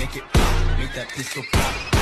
make it pop, make that pistol pop.